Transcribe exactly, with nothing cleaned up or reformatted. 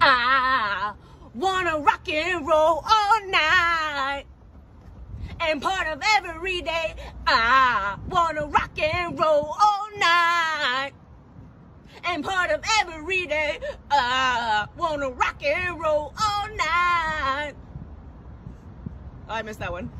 I wanna rock and roll all night, and part of every day. I wanna rock and roll all night, and part of every day. I wanna rock and roll all night. Oh, I missed that one.